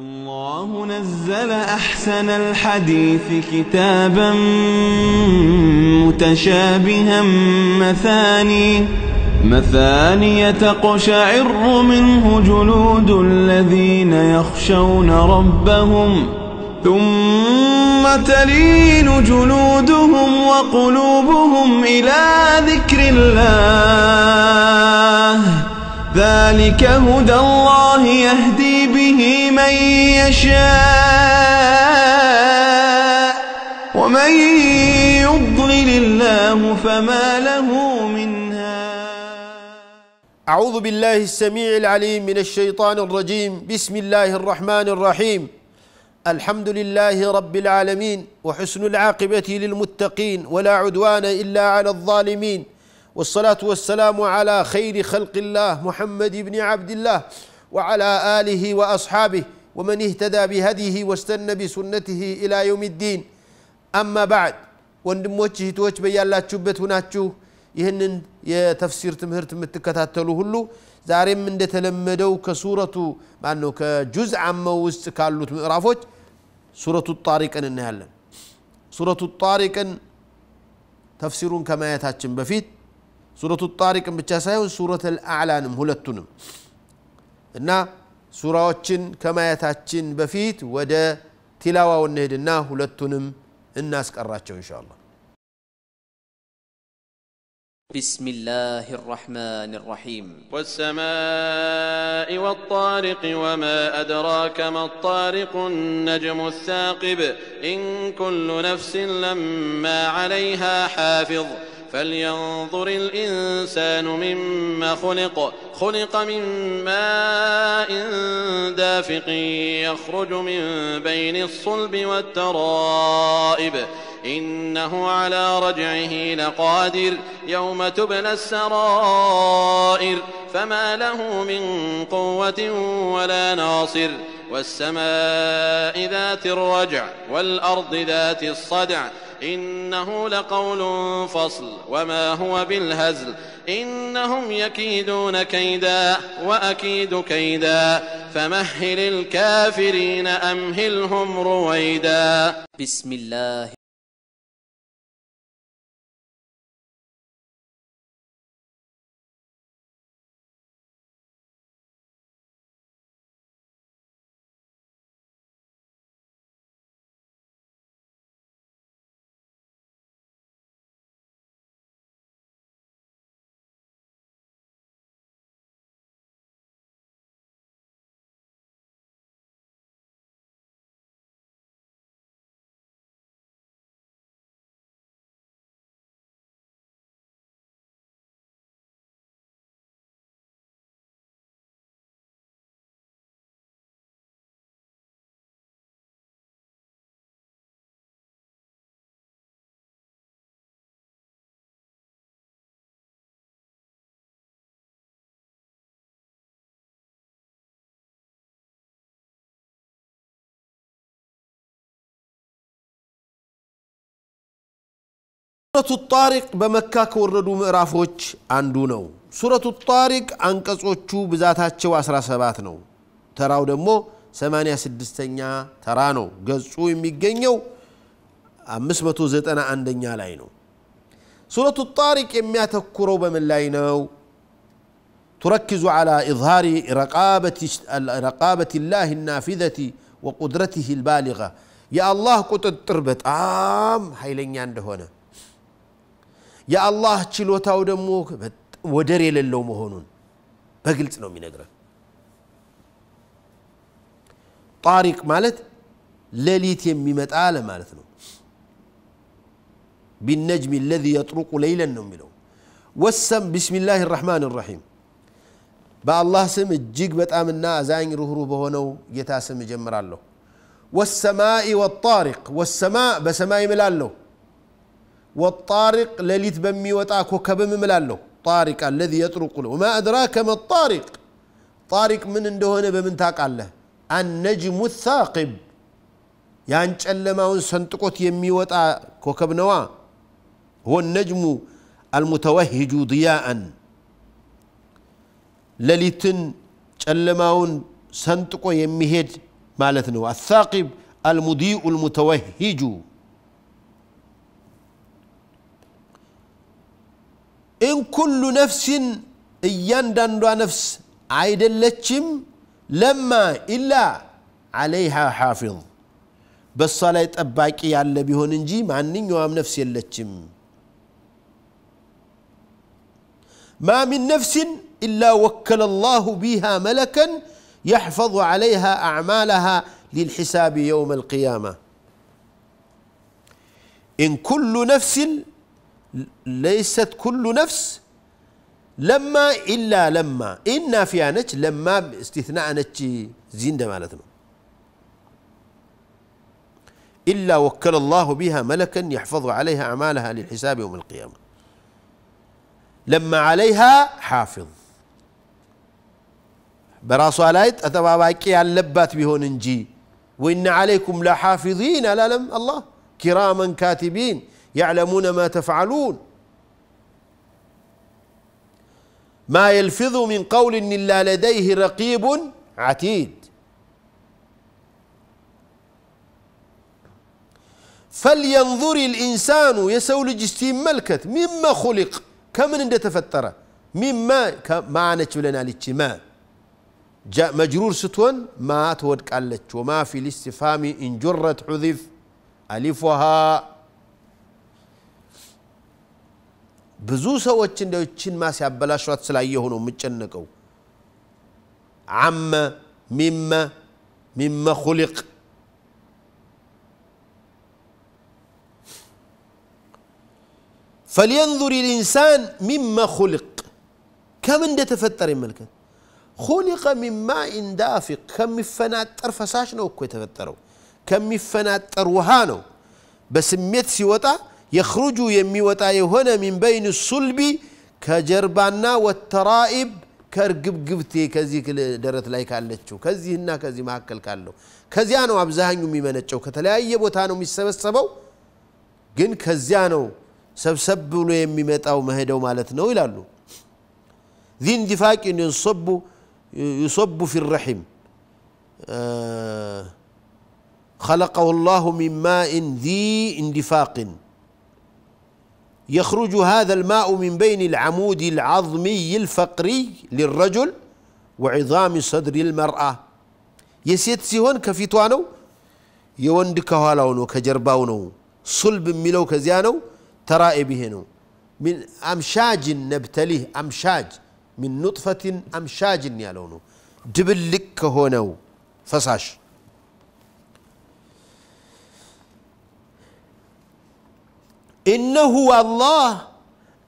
الله نزل أحسن الحديث كتابا متشابها مثاني تقشعر منه جلود الذين يخشون ربهم ثم تلين جلودهم وقلوبهم إلى ذكر الله ذلك هدى الله يهدي به من يشاء ومن يضلل الله فما له من هاد. أعوذ بالله السميع العليم من الشيطان الرجيم. بسم الله الرحمن الرحيم. الحمد لله رب العالمين وحسن العاقبة للمتقين ولا عدوان إلا على الظالمين والصلاة والسلام على خير خلق الله محمد بن عبد الله وعلى آله وأصحابه ومن اهتدى بهديه واستنى بسنته إلى يوم الدين. أما بعد وندم وجهه توجب يالا تشبت هناچو يهنن يتفسير تمهرت متكتاتلو هلو زاريم እንደተለመደው ከሱረቱ ማነው ከጁዝ አመ ውስጥ ካሉት ምዕራፎች ሱረቱ ጣሪቅን እናያለን። ሱረቱ ጣሪቅን ተፍሲሩን ከማየታችን በፊት ሱረቱ ጣሪቅን ብቻ ሳይሆን ሱረቱል አዕላንም ሁለቱንም እና ሱራዎችን ከማየታችን በፊት ወደ ቲላዋው እንሄድና ሁለቱንም እናስቀራቸው ኢንሻአላህ። بسم الله الرحمن الرحيم. والسماء والطارق وما أدراك ما الطارق النجم الثاقب إن كل نفس لما عليها حافظ فلينظر الإنسان مما خلق خلق من ماء دافق يخرج من بين الصلب والترائب إنه على رجعه لقادر يوم تبلى السرائر فما له من قوة ولا ناصر والسماء ذات الرجع والأرض ذات الصدع إنه لقول فصل وما هو بالهزل إنهم يكيدون كيدا وأكيد كيدا فمهل الكافرين أمهلهم رويدا. بسم الله. سورة الطارق بمكة كوردو مئرافوش عندونو سورة الطارق انقصوچو بذاتاچو 17 ነው ተራው ደግሞ 86ኛ ተራ ነው ገጹ የሚገኘው 591ኛ ላይ ነው። سورة الطارق የሚያተኩረው በምን ላይ ነው؟ تركز على اظهار رقابة الله النافذة وقدرته البالغة يا الله ቁጥጥር በጣም ኃይለኛ እንደሆነ يا الله ችሎታው ደግሞ ወደር የሌለው መሆኑን በግልጽ ነው የሚነግረን። ጣሪቅ ማለት ለሊት የሚመጣ ለማለት ነው። بالنجم الذي يطرق ليلا ነው የሚለው። ወሰም بسم الله الرحمن الرحيم በአላህ ስም እጅግ በጣምና አዛኝ ሩህሩህ በሆነው ጌታ ስም ጀምራለሁ። والسماء والطارق والسماء በሰማይ ምላለው والطارق لليت بمي وطا كوكب مملالو طارق الذي يطرق له وما ادراك ما الطارق طارق من اندهونه بمن تاقاله النجم الثاقب ያን ጨለማውን ሰንጥቆት የሚወጣ ኮከብ ነው። هو النجم المتوهج ضياء ለሊትን ጨለማውን ሰንጥቆ የሚሄድ مالتنا والثاقب المضيء المتوهج إن كل نفس يندند نفس عيد اللتشم لما إلا عليها حافظ بس لا يتباكي يالله بيهون انجي معنين يوام نفس اللتشم ما من نفس إلا وكل الله بها ملكا يحفظ عليها أعمالها للحساب يوم القيامة إن كل نفس ليست كل نفس لما إلا لما إن فيها نتش لما استثناء نتش زيندة مالتنا إلا وكل الله بها ملكا يحفظ عليها أعمالها للحساب يوم القيامة لما عليها حافظ براسو عليت أتباباكي على اللبات بهون انجي وإن عليكم لحافظين لا لم الله كراما كاتبين يعلمون ما تفعلون ما يلفظ من قول إلا لديه رقيب عتيد فلينظر الإنسان يسول جستين ملكت مما خلق كمن انت تفتره مما معنى لنا للشمال جاء مجرور ستون ما تودك ألتش وما في الاستفهام إن جرت حذف ألفها بزو سوتشن دوتشن ما سيبلاشوات سلايهونو متشنكو عم مما خلق فلينظر الإنسان مما خلق كم اند تفتر الملكة خلق من ماء دافق كم فناتر فساشنو كو يتفترو كم فناتر وهانو بسميت سيوتا يخرج يميوتا يهنا من بين الصلب كجربانا والترائب كرقبقبتي كذيك درت لاي كالتشو كذي هنا كذي ماكل كالو كذيانو ابزاهنو ميمنتشو كتلاي بوتانو ميسبسبو جن كذيانو سبسب له يميمطاو مهدو مالتنو يلالو ذي اندفاق يصب في الرحم خلقه الله من ماء ذي اندفاق يخرج هذا الماء من بين العمود العظمي الفقري للرجل وعظام صدر المرأة يسيت سيهون كفيتوانو يوند كهالونو كجرباونو صلب ملو كزيانو ترائبهنو من أمشاج نبتليه أمشاج من نطفة أمشاج يالونو دبلك كهونو فساش إنه الله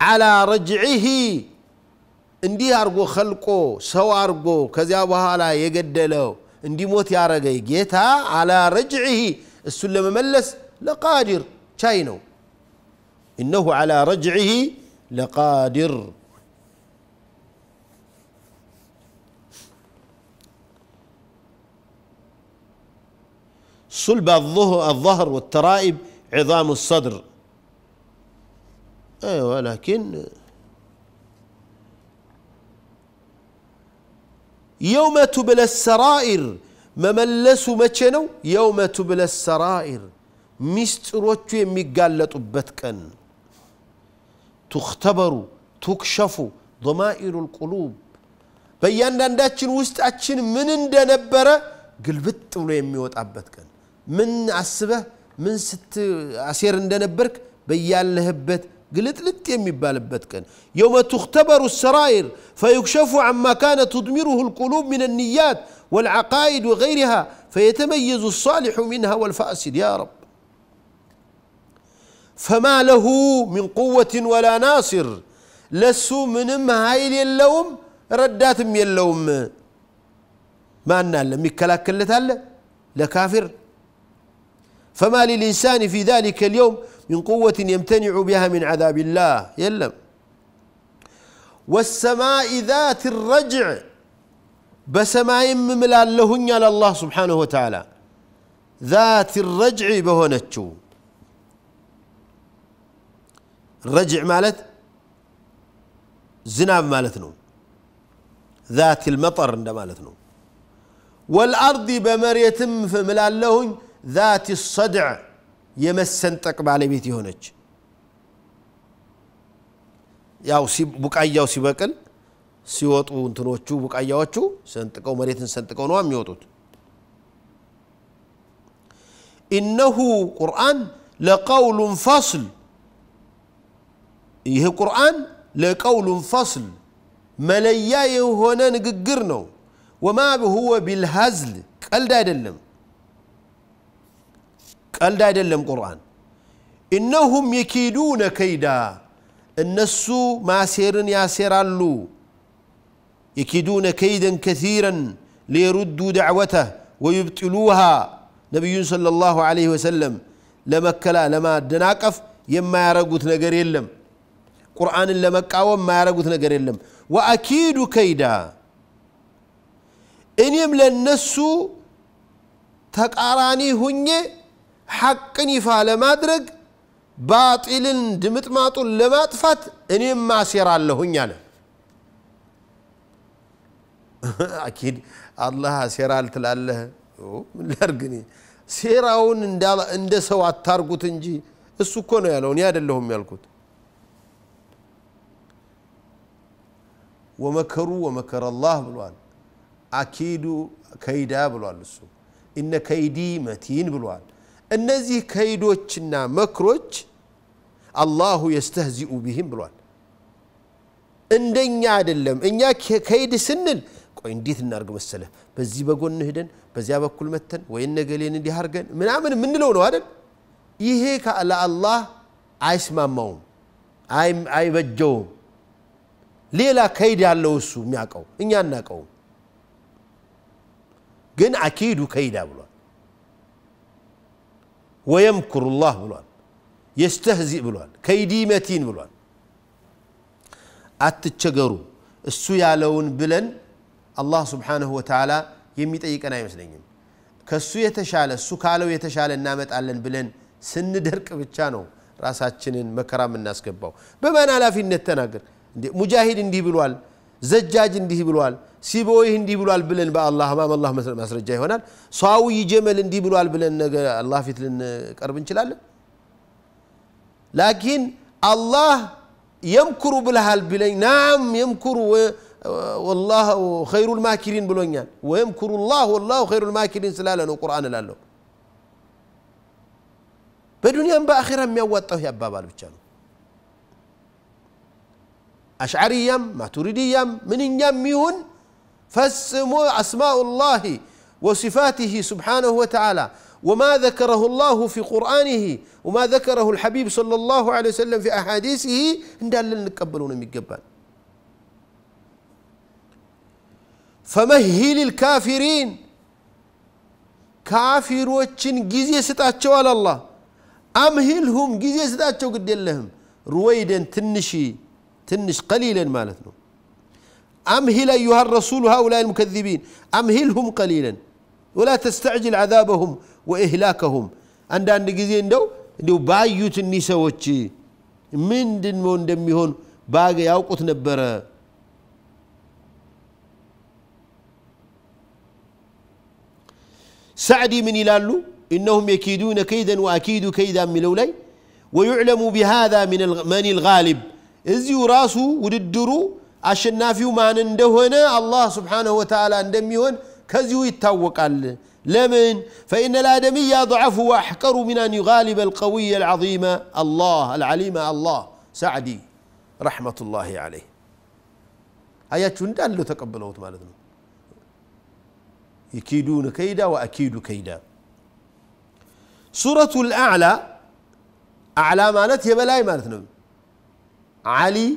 على رجعه اندي أرجو خلقه سو أرجو كذا وهلا يقدله اندي موت يا رجعي جيتها على رجعه السلم ملس لقادر شاينو إنه على رجعه لقادر صلب الظهر والترائب عظام الصدر ايوه لكن يوم تبلى السرائر مملسو متشنو يوم تبلى السرائر ميستروچو يميغالطوبت كن تختبروا تكشفوا ضمائر القلوب በእያንዳንዳችን ውስጣችን ምን እንደነበረ ግልብጥ ብሎ የሚወጣበት كن ምን አስበህ ምን ስት አሴር እንደነበርክ በያለህበት قلت يميبالبت كان يوم تختبر السرائر فيكشف عما كانت تضمره القلوب من النيات والعقائد وغيرها فيتميز الصالح منها والفاسد يا رب فما له من قوة ولا ناصر لسو منم هايل اللوم ردات من اللوم ما نال مكلا كلتها لكافر فما للإنسان في ذلك اليوم من قوة يمتنع بها من عذاب الله يلم والسماء ذات الرجع بسماء مملال لهن على الله سبحانه وتعالى ذات الرجع بهنتشو الرجع مالت زناب مالتنو ذات المطر مالتنو والأرض بمريتم فملالهن ذات الصدع يمسنتك بالبيت يهونج ياو سي بقاياو سيبقل سيوطو እንትኖቹ بقاياዎቹ ሰንጥቀው መሬትን ሰንጥቀው ነው የሚወጡት إنه قرآن لقول فصل ይሄ قرآن لقول فصل መለያ የሆነ ንግግር ነው وما هو بالهزل ቀልድ አይደለም قرآن إنهم يكيدون كيدا الناس ماسيرن ياسيرالو يكيدون كيدا كثيرا ليردوا دعوته ويبطلوها نبي صلى الله عليه وسلم لما كلا لما دناقف يما يرغوت نجر يلم قرآن لما قاوم ما يرغوت نجر يلم واكيد كيدا ان يملا الناس تقاراني هني حقني فعلى ما درج باطلن دمت ماطل لما طفت ان ما سيرالو هنياله أكيد الله سيرال تلاله من لرجني سيراون إن دا سوى التارجو تنجي السكون يالون ياد اللهم يالكوت ومكروا ومكر الله بالوان أكيد كيدا بالوان السوء إن كيدي متين بالوان النزي كيدوتشنا مكروج الله يستهزئ بهم بالوان إن دنيا عاد اللهم إن ياك كيد سنن وينديث النارق مسله بزي بقول نهدن بزي بقول متن وين قالين اللي هرقن من عمل من لونه هذا يهيك على الله عايش ما ماهم عاي بجوم ليلا كيد على اللوسو مياكو إن يناكو جن أكيد وكيد بلون ويمكر الله بلون يستهزئ بلون كيدي متين بلون أتتشجروا السيالون بلن الله سبحانه وتعالى يميتيقنا يمسلين كسو يتشال سو كالو يتشال النامت علن بلن سن درك بتشانو راساچنن مكرام الناس كباو بمعنى لا في نتناغر مجاهد اندي بلوال زجاج اندي بلوال سيبوي اندي بلوال بلن با الله امام الله مسرجا يሆናል سواوي جمل اندي بلوال بلن الله فيت لن قرب እንችላለን لكن الله يمكر بالهال بلن نعم يمكر والله خير الماكرين بلونيان ويمكر الله والله خير الماكرين سلاله القرآن لالو بدنيا باخره የሚያዋጣው ያባባል ብቻ ነው አሽዓሪያም ማቱሪዲያም ምንኛም ይሁን ፈጽሞ اسماء الله وصفاته سبحانه وتعالى وما ذكره الله في قرآنه وما ذكره الحبيب صلى الله عليه وسلم في احاديثه እንዳለ ልንቀበለው ነው የሚገባል فمهل الكافرين كافروچን ጊዜ ስጣቸው አለ አላህ امهلهم ጊዜ ስጣቸው ግድ የለህም رويدن تنش قليلا ማለት ነው امهل ايها الرسول هؤلاء المكذبين امهلهم قليلا ولا تستعجل عذابهم واهلاكهم አንዳንድ ጊዜ እንደው ባዩት እኒ ሰዎች ምንድነው እንደሚሆን ባገ ያውቁት ነበር سعدي من يلالو إنهم يكيدون كيدا وأكيد كيدا من لولاي ويعلم بهذا من الغالب إذ راسه وددرو عشان نافيو ما ندهنا الله سبحانه وتعالى ندميون كزيو يتوكل لمن فإن الآدمي ضعف وأحقر من أن يغالب القوي العظيم الله العليم الله سعدي رحمة الله عليه آيات شو ندال له تقبلوت مالتنا يكيدون كيدا وأكيد كيدا سورة الأعلى أعلى مالتها بلاي مالتنا علي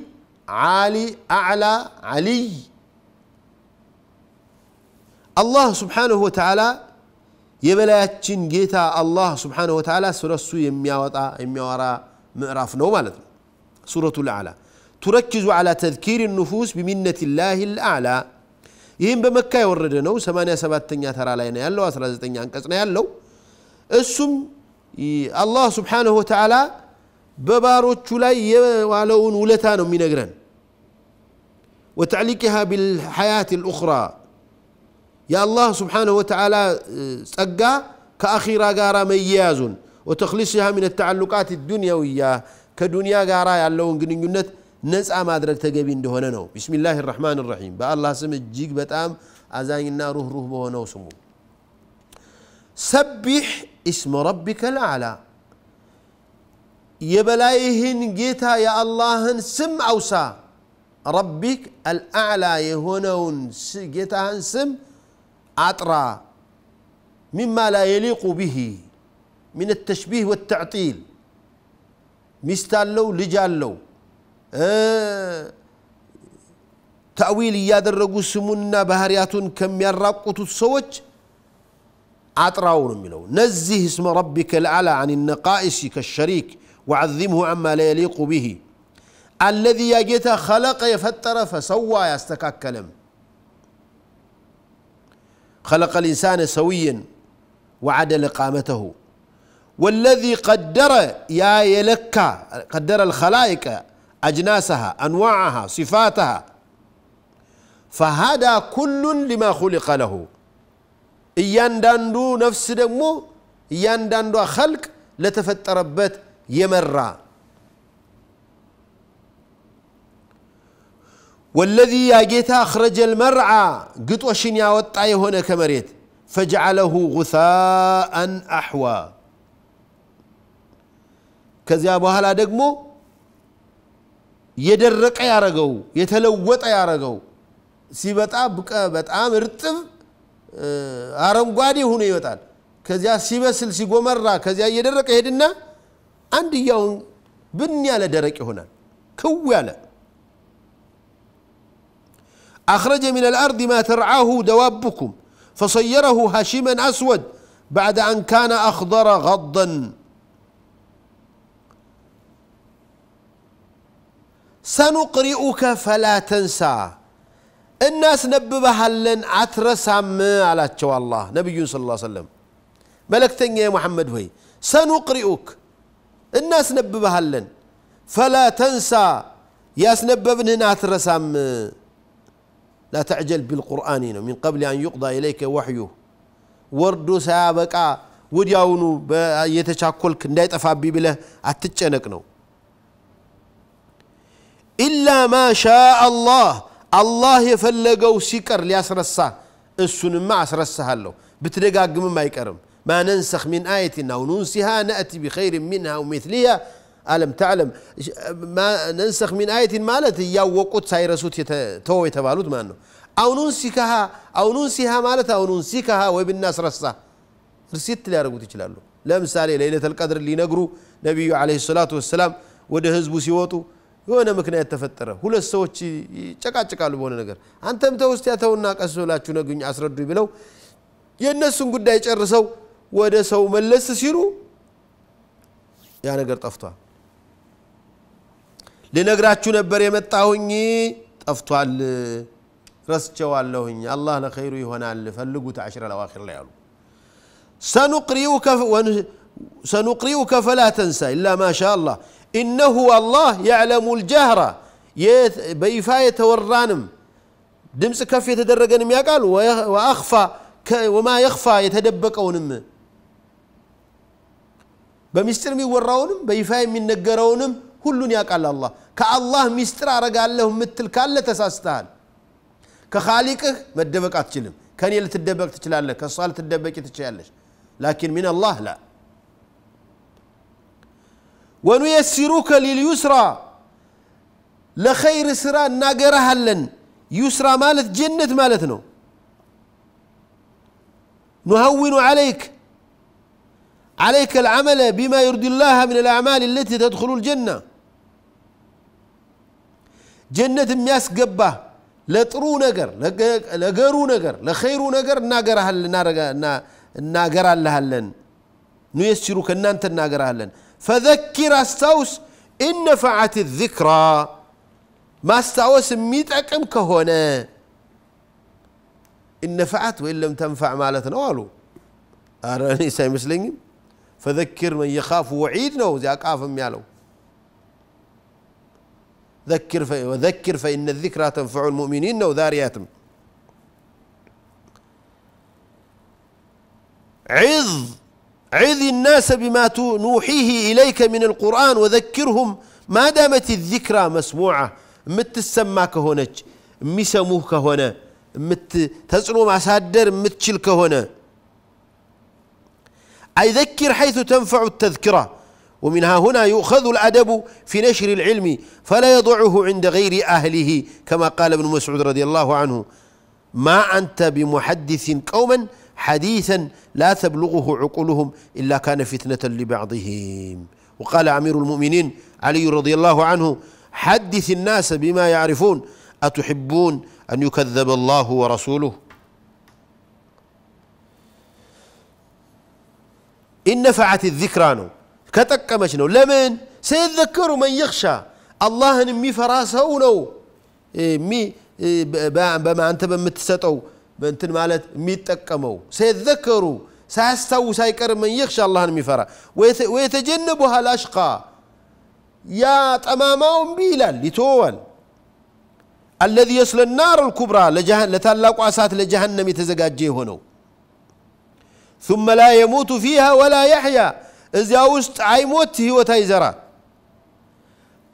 عالي أعلى علي الله سبحانه وتعالى يبلاياتشن جيتا الله سبحانه وتعالى سورة سو يمياورا معراف نو مالتنا سورة الأعلى تركز على تذكير النفوس بمنة الله الأعلى ይህም በመካ የወረደ ነው 87ኛ ተራ ላይ ነው ያለው 19ኛ አንቀጽ ላይ ያለው እሱም አላህ Subhanahu Wa Ta'ala በባሮቹ ላይ የዋለውን ውለታ ነው የሚነግረን وتعليقها بالحياة الأخرى يا الله سبحانه وتعالى تقى كأخيرا قارا ميازون وتخلصها من التعلقات الدنيوية كدنيا قارا يعلون قنينت نسعى ما أدرك تقابين دهوننو بسم الله الرحمن الرحيم بقى الله سمت جيك بتقام أزاينا روح بهونو سمو سبح اسم ربك الأعلى يبلايهن جيتا يا اللهن سم أوسا ربك الأعلى يهونون جيتاهن سم عطرا مما لا يليق به من التشبيه والتعطيل مستالو لجالو تأويل يادرقو سمونا بهارياتون كم يراقوتو السوج عطراون ملو نزه اسم ربك الأعلى عن النقائص كالشريك وعظمه عما لا يليق به الذي يجيت خلق يفتر فسوى يستكاك كلم خلق الإنسان سويا وعدل قامته والذي قدر يا يلك قدر الخلائق أجناسها أنواعها صفاتها فهذا كل لما خلق له يندندو نفس دمو يندندو خلق لتفتربت يمرا والذي يا جيت أخرج المرعى قطوة شنيا وطعي هنا كمريت فجعله غثاء أحوى كذا أبو هلا دقمو يدرق يا رجو يتلوت يا رجو سيبت أبك بتأم رتب أرم قادي هنا يوتال كذا سيبسل سيقو مرة كذا يدرق هيدنا عندي يوم بنيا لدرك هنا كوالا أخرج من الأرض ما ترعاه دوابكم فصيره هشيما أسود بعد أن كان أخضر غضا سنقرئك فلا تنسى الناس نببها لن أترسم على تشوى الله نبي صلى الله عليه وسلم ملكتني يا محمد وهي سنقرئك الناس نببها لن فلا تنسى ياس نببنهن أترسم لا تعجل بالقرآن من قبل أن يقضى إليك وحيه وردو سابقا ودياونو يتشاكلك ندايت أفابي بله أتتشنكنو إلا ما شاء الله الله يفلقو سكر ليسرسه السنما أسرسها له بترقاق مما يكرم ما ننسخ من آية أو ننسها نأتي بخير منها ومثلها ألم تعلم ما ننسخ من آية مالت يا وقت سيرسوت توي تبالوت مانو أو ننسيها مالت أو ننسيكها وبالناس رصة رسيت لي أرجو تجلالو لمثالي ليلة القدر اللي نجرو نبي عليه الصلاة والسلام وده هزبو سيوتو وانا مكنا يتفتره هو السوتش شكا شكا لبون نجر أنتم توستي أتونا كسولا شو نجني عشرة بلو ينسون قد دايش الرسو وده سو ملص سيرو يعني نجر طفطا لنقرأتشو نبر يمتعوني أفتوى رسجوا اللهن الله لخير يهنا اللي فلقوا تعشر الأواخر ليالو سنقرئك فلا تنسى إلا ما شاء الله إنه الله يعلم الجهر بيفاية والرانم دمس كف يتدرج يا قال وأخفى وما يخفى يتدبك أو نمه بمستر ميوراونم بيفاية من نقرونم كلن يقال الله كالله مستر قال لهم مثل كالله تساستهل كخالقه ما تدبك اتشلم كان يلي تدبك تشلالك كالصالة تدبك تشلالك لكن من الله لا ونيسرك لليسرى لخير سرى ناقرها لن يسرى مالت جنة مالتنا نهون عليك العمل بما يرضي الله من الأعمال التي تدخل الجنة جنة مياس قبه لطرو نقر لقرو نقر لخيرو نقر ناقرها لهلن نيسرك أنت ناقرها لهلن فذكر استوس إن نفعت الذكرى ما استوس ميتعكم كهنا إن نفعت وإن لم تنفع مالتنا قالوا أراني سيمسلين فذكر من يخاف وعيد نو زي أقافم يالو وذكر فإن الذكرى تنفع المؤمنين وذارياتهم عظ الناس بما نوحيه إليك من القرآن وذكرهم ما دامت الذكرى مسموعة متسمع كهونج ميسموه كهونا تسألوا مع سادر متشل كهونا أي ذكر حيث تنفع التذكرة. ومنها هنا يؤخذ الأدب في نشر العلم فلا يضعه عند غير أهله كما قال ابن مسعود رضي الله عنه ما أنت بمحدث قوما حديثا لا تبلغه عقولهم إلا كان فتنة لبعضهم. وقال أمير المؤمنين علي رضي الله عنه حدث الناس بما يعرفون أتحبون أن يكذب الله ورسوله. إن نفعت الذكرى كتقمش نو لمن سيذكر من يخشى الله نمي فراسه نو مي بما أنت بمتسطو بنت مالت ميتقمو سيذكروا ساستو سايقر من يخشى الله نمي فرا ويتجنبها الأشقى يا تماماو بيلال لتوال الذي يصل النار الكبرى لتلاقوا أسات لجهنم يتزجاجي هنو ثم لا يموت فيها ولا يحيا إذا وست عيموته وتايزرا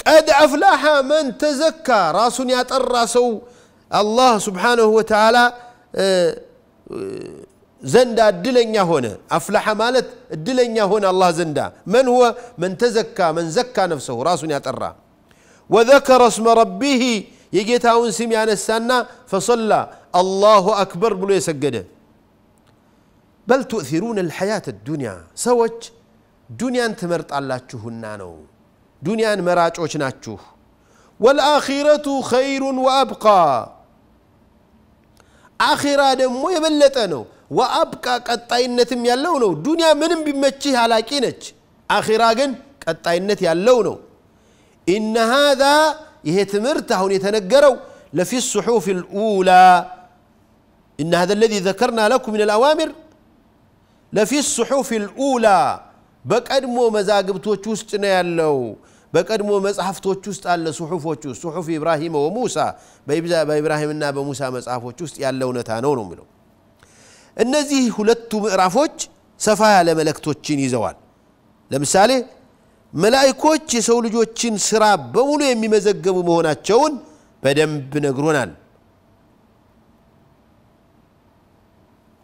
قد أفلح من تزكى راسن يتراسو الله سبحانه وتعالى زندا الدلنيا هنا أفلح مالت الدلنيا هنا الله زندا من هو من تزكى من زكى نفسه راسن يترى وذكر اسم ربه يجيتاون سميان السنة فصلى الله أكبر بلو يسجده. بل تؤثرون الحياة الدنيا سوج دنيا تمرت على تشهنانو دنيا مراج أوشناتشوه والآخرة خير وأبقى آخرة دمو يبلتانو وأبقى قطعينة يالونو دنيا منم بمتشيها على كينج آخرة جن قطعينة يالونو إن هذا يهتمرتهون يتنقروا لفي الصحوف الأولى إن هذا الذي ذكرنا لكم من الأوامر لفي الصحوف الأولى بقدمو مزاغبتوچ وسط نيالو بقدمو مصحفتوچ وسط الله صحفوچ صحف إبراهيم وموسى بإبراهيمنا بموسى مصحفوچ وسط يالو نتا نو نو ميلو انذي ሁለቱ ምዕራፎች ሰፋ ያለ መለክቶችን ይዘዋል። ለምሳሌ መላእክቶች የሰው ልጆችን ስራ በሙሉ የሚመዘገቡ መሆናቸውን በደንብ ነግሮናል።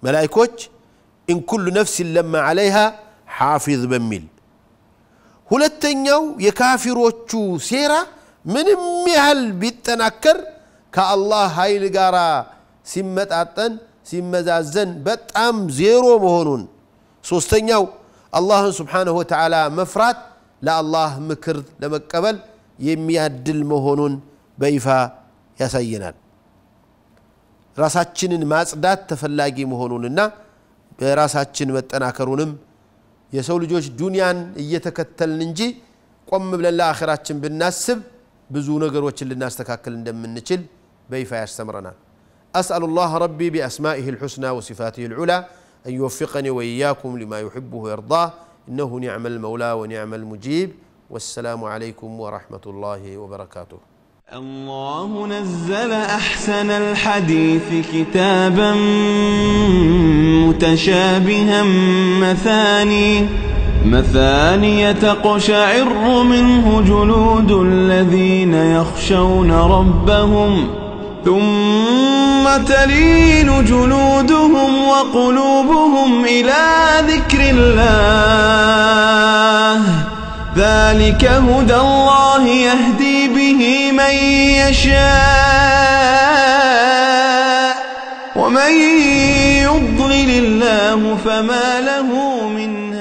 መላእክቶች إن كل نفس لما عليها حافظ بميل ሁለተኛው የካፊሮቹ ሴራ ምንም ያህል ቢጠናከር ከአላህ ኃይል ጋራ ሲመጣጠን ሲመዛዘን በጣም ዜሮ መሆኑን ሶስተኛው አላህን Subhanahu Wa Ta'ala መፍራት ለአላህ ምክር ለመቀበል የሚያድል መሆኑን በይፋ ያሳየናል። ራሳችንን ማጽዳት ተፈላጊ መሆኑንና በራሳችን መጠናከሩንም የሰው ልጆች ዱንያን እየተከተልን እንጂ ቆም ብለን ለአኺራችን ብናስብ ብዙ ነገሮችን ልናስተካክል እንደምንችል በይፋ ያስተምረናል። أسأل الله ربي بأسمائه الحسنى وصفاته العلى أن يوفقني وإياكم لما يحبه ويرضاه إنه نعم المولى ونعم المجيب. والسلام عليكم ورحمة الله وبركاته. الله نزل أحسن الحديث كتابا متشابها مثاني تقشعر منه جلود الذين يخشون ربهم ثم تلين جلودهم وقلوبهم إلى ذكر الله ذلك هدى الله يهدي به من يشاء ومن يضلل الله فما له من هاد.